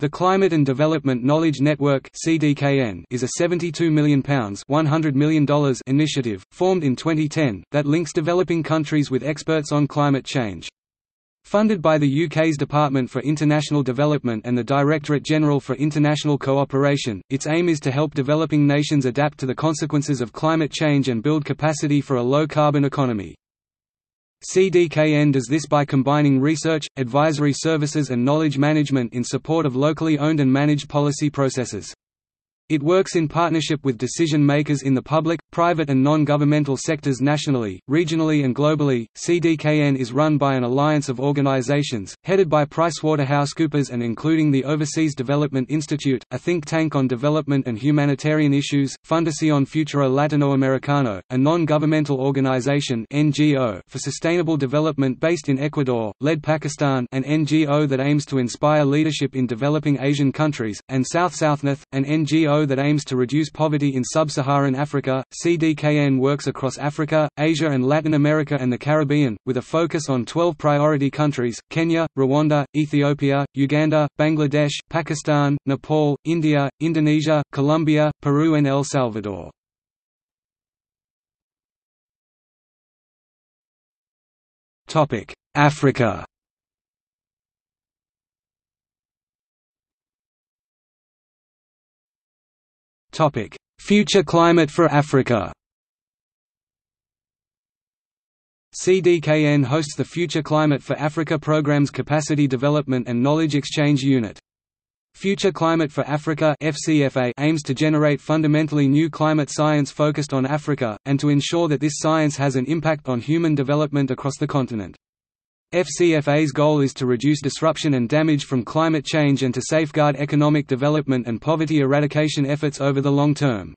The Climate and Development Knowledge Network (CDKN) is a £72 million ($100 million) initiative, formed in 2010, that links developing countries with experts on climate change. Funded by the UK's Department for International Development and the Directorate General for International Cooperation, its aim is to help developing nations adapt to the consequences of climate change and build capacity for a low-carbon economy. CDKN does this by combining research, advisory services and knowledge management in support of locally owned and managed policy processes. It works in partnership with decision makers in the public, private and non-governmental sectors nationally, regionally and globally. CDKN is run by an alliance of organizations, headed by PricewaterhouseCoopers and including the Overseas Development Institute, a think tank on development and humanitarian issues, Fundación Futuro Latinoamericano, a non-governmental organization (NGO) for sustainable development based in Ecuador, Lead Pakistan, an NGO that aims to inspire leadership in developing Asian countries, and SouthSouthNorth, an NGO that aims to reduce poverty in sub-Saharan Africa. CDKN works across Africa, Asia and Latin America and the Caribbean, with a focus on 12 priority countries: Kenya, Rwanda, Ethiopia, Uganda, Bangladesh, Pakistan, Nepal, India, Indonesia, Colombia, Peru and El Salvador. Africa. Future Climate for Africa. CDKN hosts the Future Climate for Africa program's Capacity Development and Knowledge Exchange Unit. Future Climate for Africa (FCFA) aims to generate fundamentally new climate science focused on Africa, and to ensure that this science has an impact on human development across the continent. FCFA's goal is to reduce disruption and damage from climate change and to safeguard economic development and poverty eradication efforts over the long term.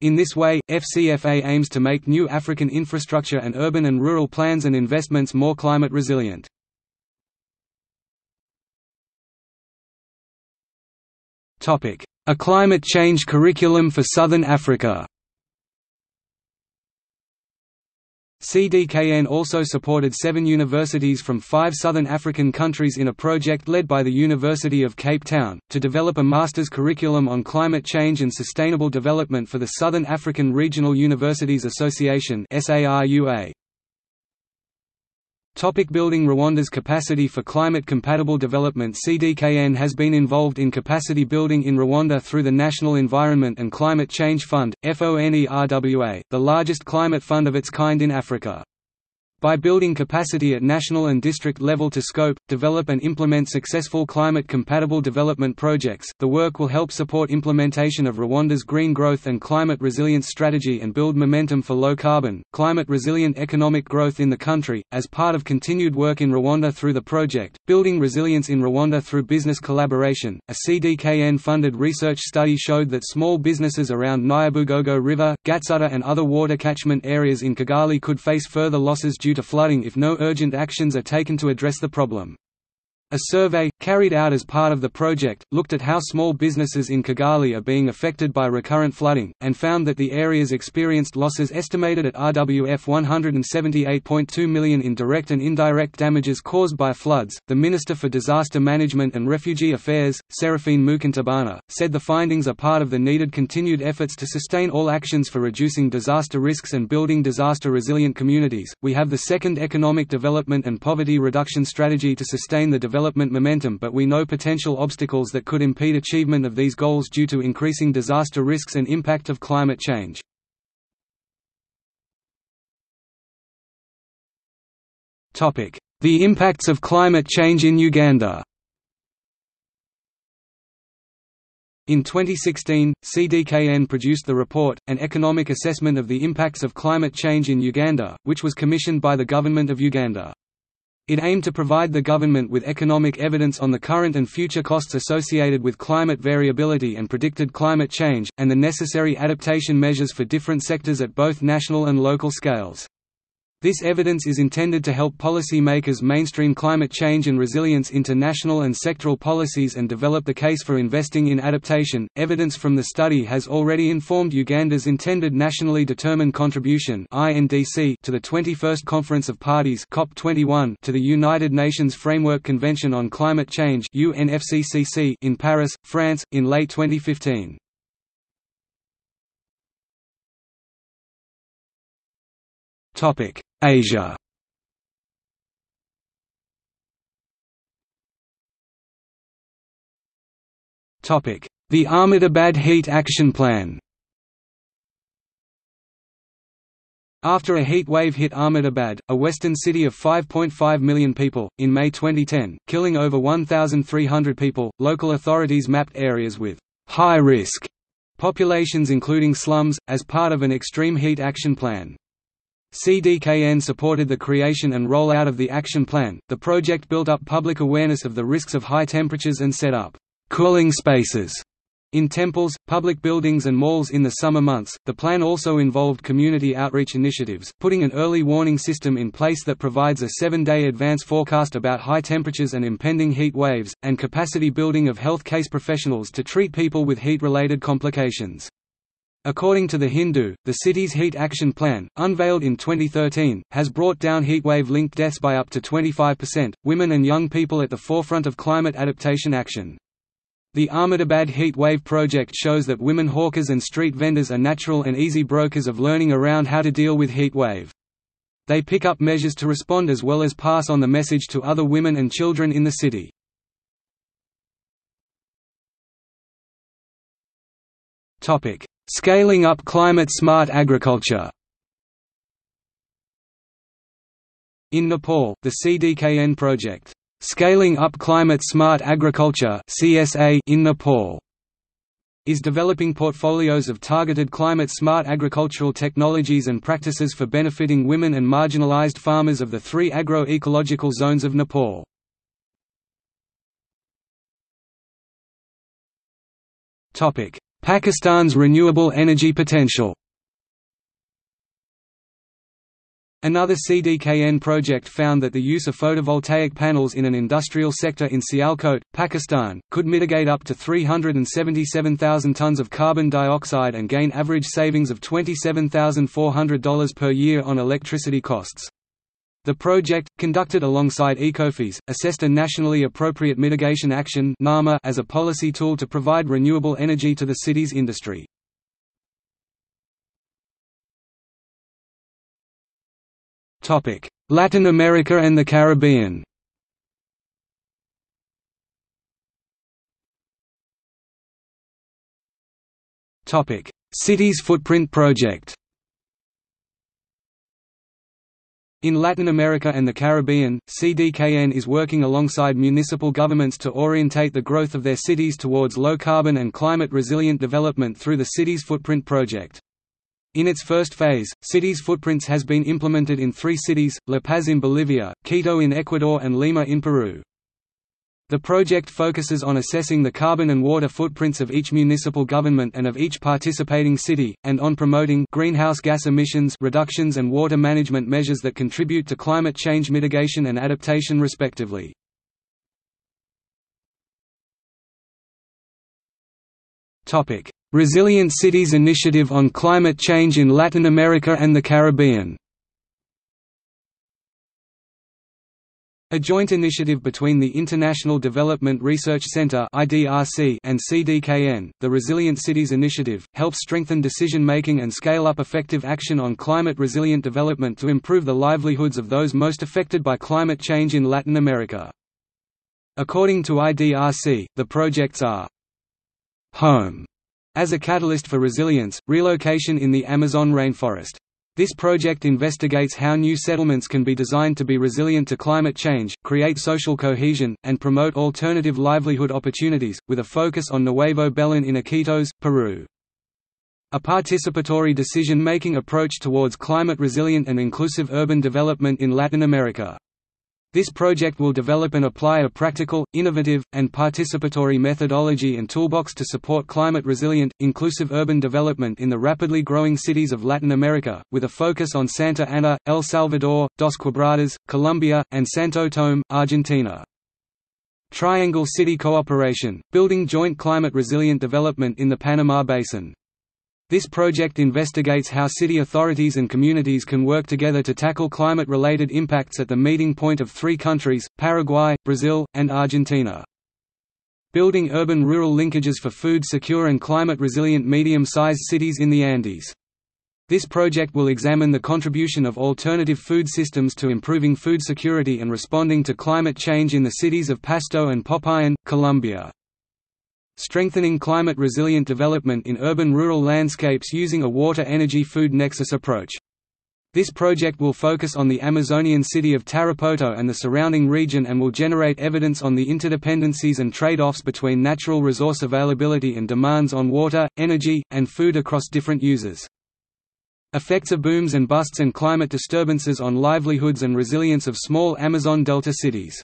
In this way, FCFA aims to make new African infrastructure and urban and rural plans and investments more climate resilient. A climate change curriculum for Southern Africa. CDKN also supported 7 universities from 5 Southern African countries in a project led by the University of Cape Town, to develop a master's curriculum on climate change and sustainable development for the Southern African Regional Universities Association (SARUA). Building Rwanda's capacity for climate-compatible development. CDKN has been involved in capacity building in Rwanda through the National Environment and Climate Change Fund, FONERWA, the largest climate fund of its kind in Africa. By building capacity at national and district level to scope, develop and implement successful climate-compatible development projects, the work will help support implementation of Rwanda's green growth and climate resilience strategy and build momentum for low-carbon, climate-resilient economic growth in the country. As part of continued work in Rwanda through the project, Building Resilience in Rwanda through Business Collaboration, a CDKN-funded research study showed that small businesses around Nyabugogo River, Gatsata and other water catchment areas in Kigali could face further losses due to flooding if no urgent actions are taken to address the problem. A survey, carried out as part of the project, looked at how small businesses in Kigali are being affected by recurrent flooding, and found that the areas experienced losses estimated at RWF 178.2 million in direct and indirect damages caused by floods. The Minister for Disaster Management and Refugee Affairs, Seraphine Mukantabana, said the findings are part of the needed continued efforts to sustain all actions for reducing disaster risks and building disaster-resilient communities. We have the second economic development and poverty reduction strategy to sustain the development momentum, but we know potential obstacles that could impede achievement of these goals due to increasing disaster risks and impact of climate change. The impacts of climate change in Uganda. In 2016, CDKN produced the report, An Economic Assessment of the Impacts of Climate Change in Uganda, which was commissioned by the Government of Uganda. It aimed to provide the government with economic evidence on the current and future costs associated with climate variability and predicted climate change, and the necessary adaptation measures for different sectors at both national and local scales. This evidence is intended to help policymakers mainstream climate change and resilience into national and sectoral policies and develop the case for investing in adaptation. Evidence from the study has already informed Uganda's intended Nationally Determined Contribution (INDC) to the 21st Conference of Parties (COP21) to the United Nations Framework Convention on Climate Change (UNFCCC) in Paris, France, in late 2015. Topic: Asia. Topic: The Ahmedabad Heat Action Plan. After a heat wave hit Ahmedabad, a western city of 5.5 million people, in May 2010, killing over 1,300 people, local authorities mapped areas with high risk populations including slums, as part of an extreme heat action plan. CDKN supported the creation and rollout of the action plan. The project built up public awareness of the risks of high temperatures and set up cooling spaces in temples, public buildings, and malls in the summer months. The plan also involved community outreach initiatives, putting an early warning system in place that provides a 7-day advance forecast about high temperatures and impending heat waves, and capacity building of health care professionals to treat people with heat-related complications. According to The Hindu, the city's heat action plan, unveiled in 2013, has brought down heatwave-linked deaths by up to 25%, women and young people at the forefront of climate adaptation action. The Ahmedabad Heat Wave project shows that women hawkers and street vendors are natural and easy brokers of learning around how to deal with heat wave. They pick up measures to respond as well as pass on the message to other women and children in the city. Scaling up climate-smart agriculture. In Nepal, the CDKN project, "Scaling Up Climate-Smart Agriculture" in Nepal, is developing portfolios of targeted climate-smart agricultural technologies and practices for benefiting women and marginalized farmers of the three agro-ecological zones of Nepal. Pakistan's renewable energy potential. Another CDKN project found that the use of photovoltaic panels in an industrial sector in Sialkot, Pakistan, could mitigate up to 377,000 tons of carbon dioxide and gain average savings of $27,400 per year on electricity costs. The project, conducted alongside Ecofys, assessed a nationally appropriate mitigation action (NAMA) as a policy tool to provide renewable energy to the city's industry. Topic: Latin America and the Caribbean. Topic: Cities Footprint Project. In Latin America and the Caribbean, CDKN is working alongside municipal governments to orientate the growth of their cities towards low-carbon and climate-resilient development through the Cities Footprint Project. In its first phase, Cities Footprints has been implemented in three cities, La Paz in Bolivia, Quito in Ecuador, and Lima in Peru. The project focuses on assessing the carbon and water footprints of each municipal government and of each participating city, and on promoting greenhouse gas emissions reductions and water management measures that contribute to climate change mitigation and adaptation respectively. Topic: Resilient Cities Initiative on Climate Change in Latin America and the Caribbean. A joint initiative between the International Development Research Center (IDRC) and CDKN, the Resilient Cities Initiative, helps strengthen decision-making and scale up effective action on climate-resilient development to improve the livelihoods of those most affected by climate change in Latin America. According to IDRC, the projects are home as a catalyst for resilience, relocation in the Amazon rainforest. This project investigates how new settlements can be designed to be resilient to climate change, create social cohesion, and promote alternative livelihood opportunities, with a focus on Nuevo Belén in Iquitos, Peru. A participatory decision-making approach towards climate-resilient and inclusive urban development in Latin America. This project will develop and apply a practical, innovative, and participatory methodology and toolbox to support climate-resilient, inclusive urban development in the rapidly growing cities of Latin America, with a focus on Santa Ana, El Salvador, Dosquebrados, Colombia, and Santo Tomé, Argentina. Triangle City Cooperation – Building Joint Climate-Resilient Development in the Panama Basin. This project investigates how city authorities and communities can work together to tackle climate-related impacts at the meeting point of three countries, Paraguay, Brazil, and Argentina. Building urban-rural linkages for food-secure and climate-resilient medium-sized cities in the Andes. This project will examine the contribution of alternative food systems to improving food security and responding to climate change in the cities of Pasto and Popayán, Colombia. Strengthening climate-resilient development in urban-rural landscapes using a water-energy-food nexus approach. This project will focus on the Amazonian city of Tarapoto and the surrounding region and will generate evidence on the interdependencies and trade-offs between natural resource availability and demands on water, energy, and food across different users. Effects of booms and busts and climate disturbances on livelihoods and resilience of small Amazon Delta cities.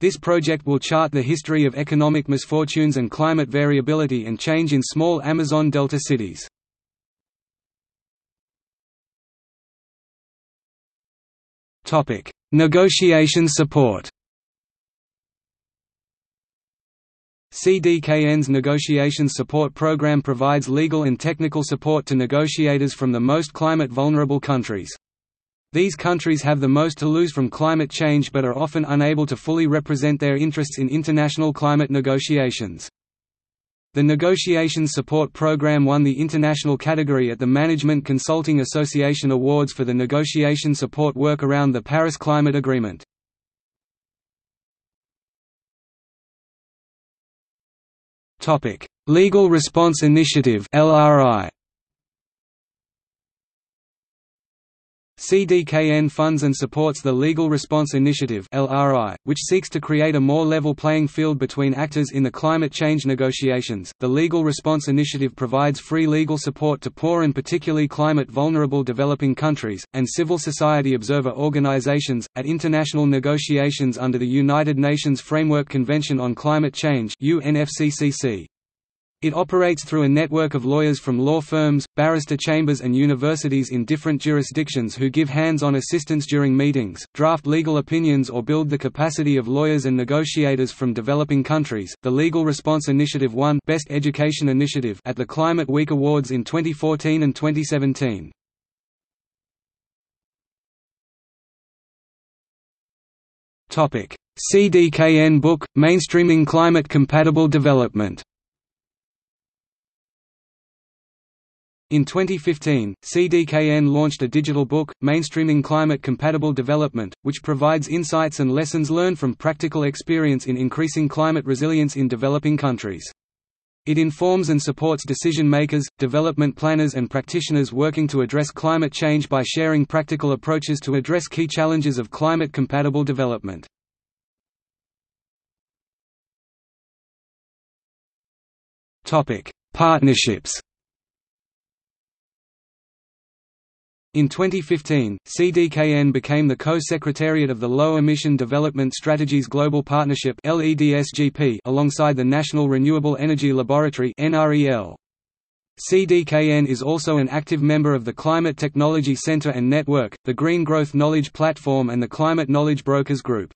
This project will chart the history of economic misfortunes and climate variability and change in small Amazon Delta cities. Topic: Negotiation support. CDKN's Negotiation Support Program provides legal and technical support to negotiators from the most climate-vulnerable countries. These countries have the most to lose from climate change but are often unable to fully represent their interests in international climate negotiations. The Negotiation Support Program won the international category at the Management Consulting Association Awards for the negotiation support work around the Paris Climate Agreement. Legal Response Initiative (LRI). CDKN funds and supports the Legal Response Initiative (LRI), which seeks to create a more level playing field between actors in the climate change negotiations. The Legal Response Initiative provides free legal support to poor and particularly climate-vulnerable developing countries and civil society observer organizations at international negotiations under the United Nations Framework Convention on Climate Change (UNFCCC). It operates through a network of lawyers from law firms, barrister chambers and universities in different jurisdictions who give hands-on assistance during meetings, draft legal opinions or build the capacity of lawyers and negotiators from developing countries. The Legal Response Initiative won Best Education Initiative at the Climate Week Awards in 2014 and 2017. Topic: CDKN book Mainstreaming Climate Compatible Development. In 2015, CDKN launched a digital book, Mainstreaming Climate Compatible Development, which provides insights and lessons learned from practical experience in increasing climate resilience in developing countries. It informs and supports decision-makers, development planners and practitioners working to address climate change by sharing practical approaches to address key challenges of climate-compatible development. Partnerships. In 2015, CDKN became the co-secretariat of the Low Emission Development Strategies Global Partnership (LEDSGP) alongside the National Renewable Energy Laboratory (NREL). CDKN is also an active member of the Climate Technology Center and Network, the Green Growth Knowledge Platform and the Climate Knowledge Brokers Group.